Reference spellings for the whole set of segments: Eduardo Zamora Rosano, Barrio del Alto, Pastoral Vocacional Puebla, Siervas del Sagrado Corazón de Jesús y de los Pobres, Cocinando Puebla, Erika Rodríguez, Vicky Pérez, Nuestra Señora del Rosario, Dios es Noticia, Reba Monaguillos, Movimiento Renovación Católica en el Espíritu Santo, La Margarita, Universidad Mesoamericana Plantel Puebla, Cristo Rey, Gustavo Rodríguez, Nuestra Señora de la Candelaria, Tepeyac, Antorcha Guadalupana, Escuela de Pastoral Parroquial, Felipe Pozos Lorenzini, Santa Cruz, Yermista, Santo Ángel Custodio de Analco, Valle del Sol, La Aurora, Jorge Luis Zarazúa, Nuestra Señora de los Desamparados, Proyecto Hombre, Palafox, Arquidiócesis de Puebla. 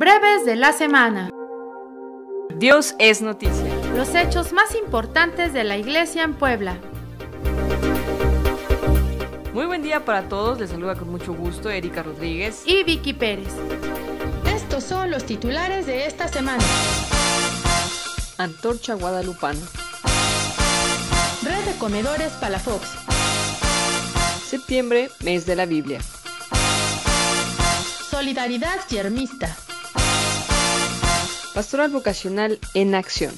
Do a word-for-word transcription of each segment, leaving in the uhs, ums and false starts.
Breves de la semana. Dios es noticia. Los hechos más importantes de la Iglesia en Puebla. Muy buen día para todos, les saluda con mucho gusto Erika Rodríguez y Vicky Pérez. Estos son los titulares de esta semana. Antorcha Guadalupana. Red de comedores Palafox. Septiembre, mes de la Biblia. Solidaridad yermista. Pastoral Vocacional en acción.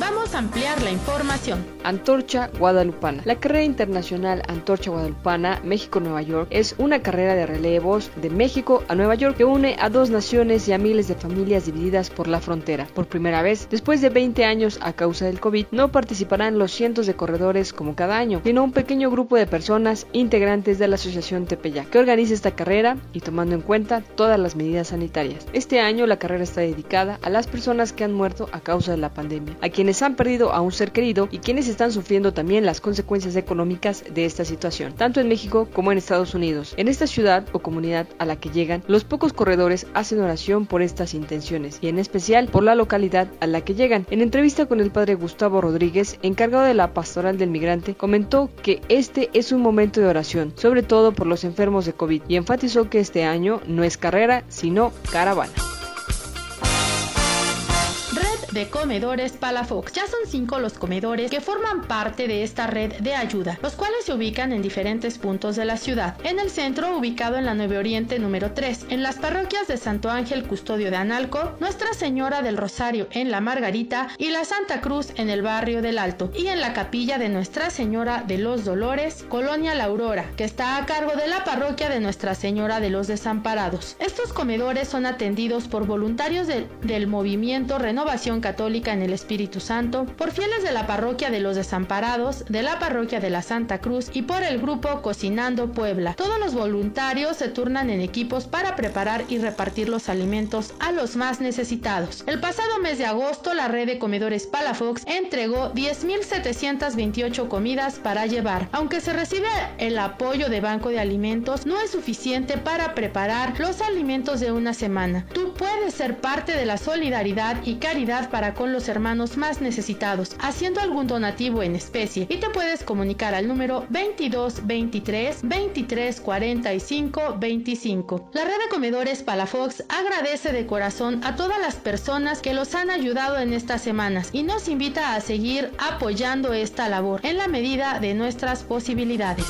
Vamos a ampliar la información. Antorcha Guadalupana. La carrera internacional Antorcha Guadalupana México-Nueva York es una carrera de relevos de México a Nueva York que une a dos naciones y a miles de familias divididas por la frontera. Por primera vez, después de veinte años a causa del COVID, no participarán los cientos de corredores como cada año, sino un pequeño grupo de personas integrantes de la asociación Tepeyac, que organiza esta carrera y tomando en cuenta todas las medidas sanitarias. Este año la carrera está dedicada a las personas que han muerto a causa de la pandemia, a quienes han perdido a un ser querido y quienes están sufriendo también las consecuencias económicas de esta situación, tanto en México como en Estados Unidos. En esta ciudad o comunidad a la que llegan, los pocos corredores hacen oración por estas intenciones y en especial por la localidad a la que llegan. En entrevista con el padre Gustavo Rodríguez, encargado de la Pastoral del Migrante, comentó que este es un momento de oración, sobre todo por los enfermos de COVID, y enfatizó que este año no es carrera, sino caravana. De comedores Palafox. Ya son cinco los comedores que forman parte de esta red de ayuda, los cuales se ubican en diferentes puntos de la ciudad. En el centro, ubicado en la nueve Oriente número tres, en las parroquias de Santo Ángel Custodio de Analco, Nuestra Señora del Rosario en La Margarita y la Santa Cruz en el Barrio del Alto, y en la capilla de Nuestra Señora de los Dolores, Colonia La Aurora, que está a cargo de la parroquia de Nuestra Señora de los Desamparados. Estos comedores son atendidos por voluntarios de, del Movimiento Renovación Católica en el Espíritu Santo, por fieles de la parroquia de los Desamparados, de la parroquia de la Santa Cruz y por el grupo Cocinando Puebla. Todos los voluntarios se turnan en equipos para preparar y repartir los alimentos a los más necesitados. El pasado mes de agosto, la red de comedores Palafox entregó diez mil setecientas veintiocho comidas para llevar. Aunque se recibe el apoyo de Banco de Alimentos, no es suficiente para preparar los alimentos de una semana. Tú puedes ser parte de la solidaridad y caridad para con los hermanos más necesitados, haciendo algún donativo en especie, y te puedes comunicar al número veintidós veintitrés veintitrés cuarenta y cinco veinticinco. La red de comedores Palafox agradece de corazón a todas las personas que los han ayudado en estas semanas y nos invita a seguir apoyando esta labor en la medida de nuestras posibilidades.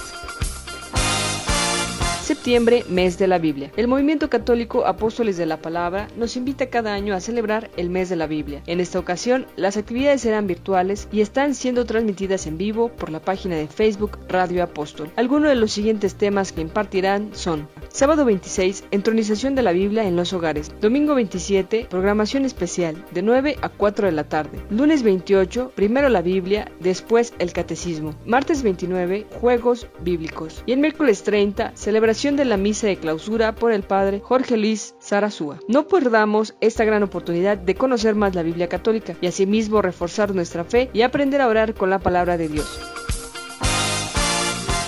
Septiembre, mes de la Biblia. El movimiento católico Apóstoles de la Palabra nos invita cada año a celebrar el mes de la Biblia. En esta ocasión, las actividades serán virtuales y están siendo transmitidas en vivo por la página de Facebook Radio Apóstol. Algunos de los siguientes temas que impartirán son: sábado veintiséis, entronización de la Biblia en los hogares; domingo veintisiete, programación especial, de nueve a cuatro de la tarde; lunes veintiocho, primero la Biblia, después el catecismo; martes veintinueve, juegos bíblicos; y el miércoles treinta, celebración de la misa de clausura por el padre Jorge Luis Zarazúa. No perdamos esta gran oportunidad de conocer más la Biblia católica y asimismo reforzar nuestra fe y aprender a orar con la palabra de Dios.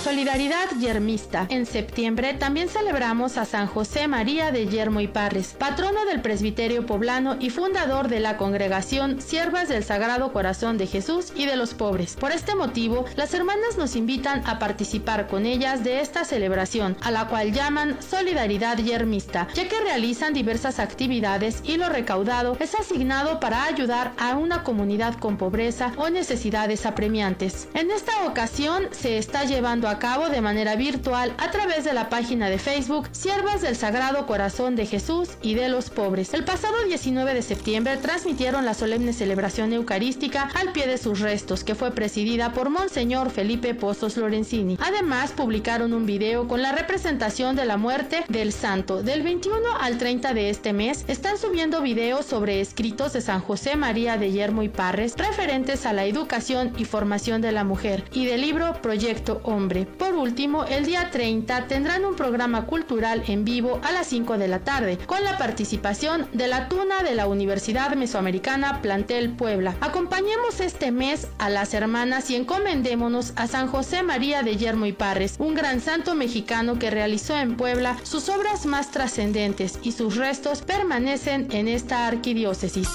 Solidaridad yermista. En septiembre también celebramos a San José María de Yermo y Parres, patrono del presbiterio poblano y fundador de la congregación Siervas del Sagrado Corazón de Jesús y de los Pobres. Por este motivo, las hermanas nos invitan a participar con ellas de esta celebración, a la cual llaman Solidaridad Yermista, ya que realizan diversas actividades y lo recaudado es asignado para ayudar a una comunidad con pobreza o necesidades apremiantes. En esta ocasión se está llevando a cabo de manera virtual a través de la página de Facebook Siervas del Sagrado Corazón de Jesús y de los Pobres. El pasado diecinueve de septiembre transmitieron la solemne celebración eucarística al pie de sus restos, que fue presidida por Monseñor Felipe Pozos Lorenzini. Además, publicaron un video con la representación de la muerte del santo. Del veintiuno al treinta de este mes están subiendo videos sobre escritos de San José María de Yermo y Parres referentes a la educación y formación de la mujer y del libro Proyecto Hombre. Por último, el día treinta tendrán un programa cultural en vivo a las cinco de la tarde, con la participación de la Tuna de la Universidad Mesoamericana Plantel Puebla. Acompañemos este mes a las hermanas y encomendémonos a San José María de Yermo y Parres, un gran santo mexicano que realizó en Puebla sus obras más trascendentes y sus restos permanecen en esta arquidiócesis.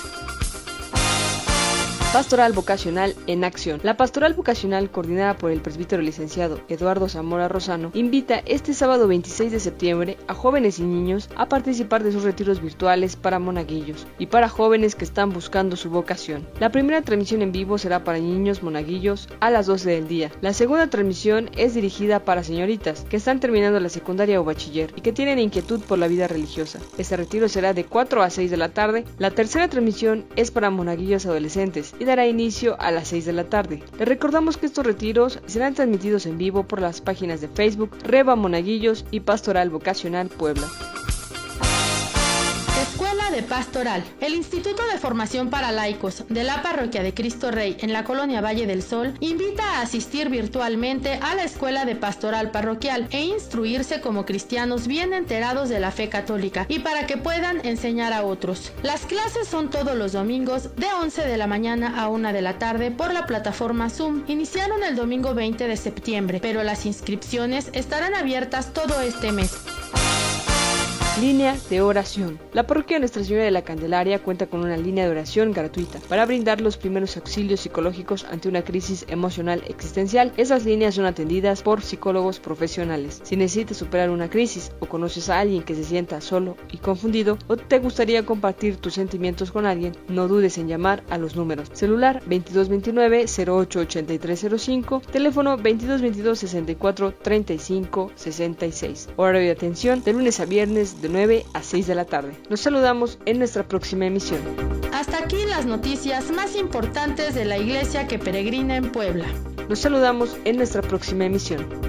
Pastoral Vocacional en Acción. La Pastoral Vocacional, coordinada por el presbítero licenciado Eduardo Zamora Rosano, invita este sábado veintiséis de septiembre a jóvenes y niños a participar de sus retiros virtuales para monaguillos y para jóvenes que están buscando su vocación. La primera transmisión en vivo será para niños monaguillos a las doce del día. La segunda transmisión es dirigida para señoritas que están terminando la secundaria o bachiller y que tienen inquietud por la vida religiosa. Este retiro será de cuatro a seis de la tarde. La tercera transmisión es para monaguillos adolescentes y dará inicio a las seis de la tarde. Les recordamos que estos retiros serán transmitidos en vivo por las páginas de Facebook Reba Monaguillos y Pastoral Vocacional Puebla. Escuela de Pastoral. El Instituto de Formación para Laicos de la Parroquia de Cristo Rey en la colonia Valle del Sol invita a asistir virtualmente a la Escuela de Pastoral Parroquial e instruirse como cristianos bien enterados de la fe católica y para que puedan enseñar a otros. Las clases son todos los domingos de once de la mañana a una de la tarde por la plataforma Zoom. Iniciaron el domingo veinte de septiembre, pero las inscripciones estarán abiertas todo este mes. Línea de oración. La parroquia Nuestra Señora de la Candelaria cuenta con una línea de oración gratuita para brindar los primeros auxilios psicológicos ante una crisis emocional existencial. Esas líneas son atendidas por psicólogos profesionales. Si necesitas superar una crisis o conoces a alguien que se sienta solo y confundido o te gustaría compartir tus sentimientos con alguien, no dudes en llamar a los números. Celular veintidós veintinueve, cero ocho ochenta y tres cero cinco, teléfono veintidós veintidós, sesenta y cuatro, treinta y cinco, sesenta y seis. Horario de atención de lunes a viernes de nueve a seis de la tarde. Nos saludamos en nuestra próxima emisión. Hasta aquí las noticias más importantes de la iglesia que peregrina en Puebla. Nos saludamos en nuestra próxima emisión.